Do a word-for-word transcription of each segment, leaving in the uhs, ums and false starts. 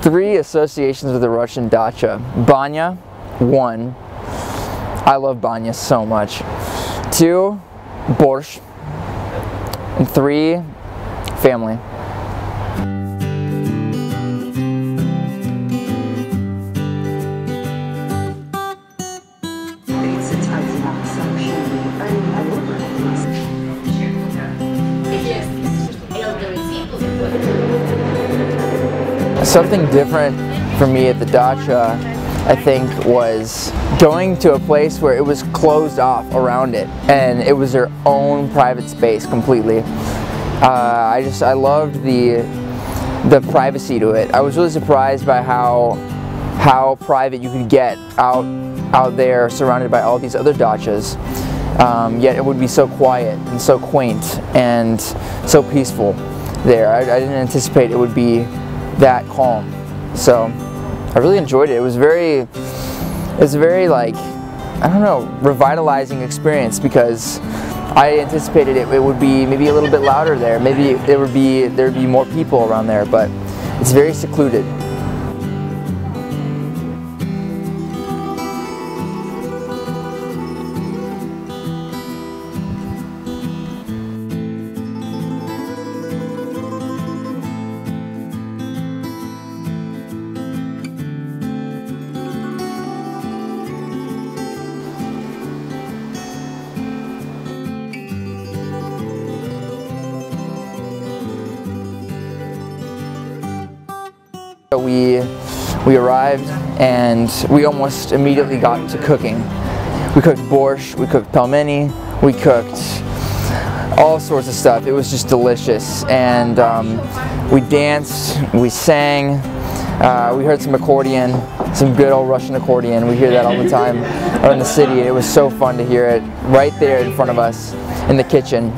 Three associations with the Russian dacha. Banya, one, I love banya so much. Two, borscht. And three, family. Something different for me at the dacha, I think, was going to a place where it was closed off around it, and it was their own private space completely. Uh, I just, I loved the the privacy to it. I was really surprised by how how private you could get out out there, surrounded by all these other dachas. Um, yet it would be so quiet and so quaint and so peaceful there. I, I didn't anticipate it would be that calm, so I really enjoyed it. It was very, it was very like, I don't know, revitalizing experience, because I anticipated it, it would be maybe a little bit louder there, maybe there would be there would be more people around there, but it's very secluded. We, we arrived and we almost immediately got to cooking. We cooked borscht, we cooked pelmeni, we cooked all sorts of stuff. It was just delicious, and um, we danced, we sang, uh, we heard some accordion, some good old Russian accordion. We hear that all the time out in the city, and it was so fun to hear it right there in front of us in the kitchen.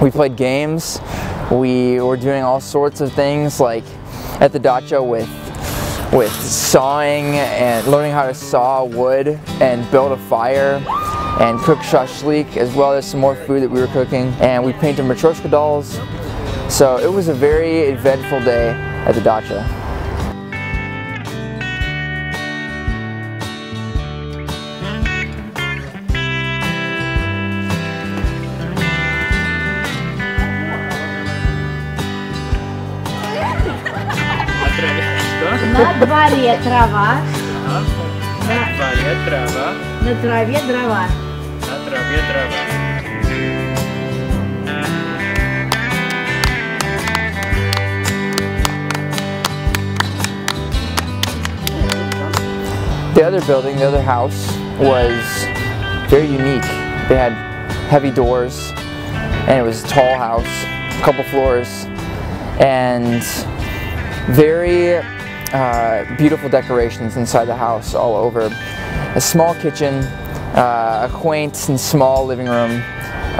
We played games, we were doing all sorts of things like at the dacha with with sawing and learning how to saw wood and build a fire and cook shashlik, as well as some more food that we were cooking, and we painted matryoshka dolls. So it was a very eventful day at the dacha. На дворе трава. На дворе трава. На траве дрова. На траве дрова. The other building, the other house, was very unique. They had heavy doors, and it was a tall house, a couple floors, and very Uh, beautiful decorations inside the house all over. A small kitchen, uh, a quaint and small living room,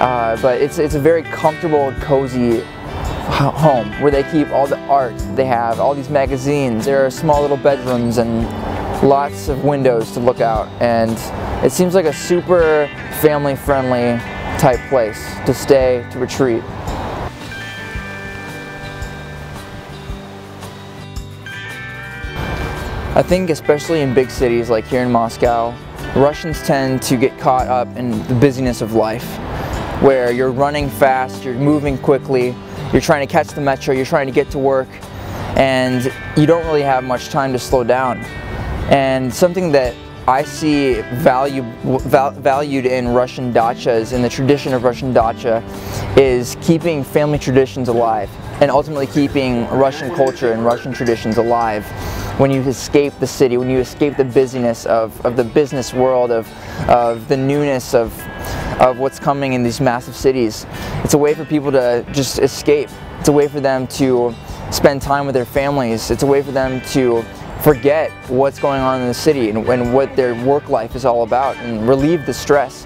uh, but it's, it's a very comfortable, cozy home where they keep all the art they have, all these magazines. There are small little bedrooms and lots of windows to look out, and it seems like a super family-friendly type place to stay, to retreat. I think especially in big cities like here in Moscow, Russians tend to get caught up in the busyness of life, where you're running fast, you're moving quickly, you're trying to catch the metro, you're trying to get to work, and you don't really have much time to slow down. And something that I see value, val valued in Russian dachas, in the tradition of Russian dacha, is keeping family traditions alive, and ultimately keeping Russian culture and Russian traditions alive when you escape the city, when you escape the busyness of, of the business world, of, of the newness of, of what's coming in these massive cities. It's a way for people to just escape. It's a way for them to spend time with their families. It's a way for them to forget what's going on in the city and, and what their work life is all about, and relieve the stress.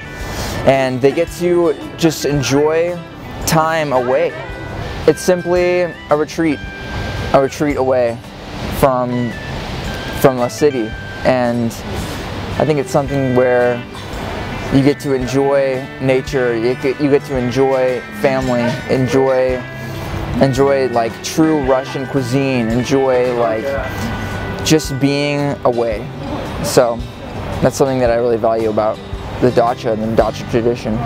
And they get to just enjoy time away. It's simply a retreat, a retreat away from, from a city. And I think it's something where you get to enjoy nature, you get, you get to enjoy family, enjoy, enjoy like true Russian cuisine, enjoy like just being away. So that's something that I really value about the dacha and the dacha tradition.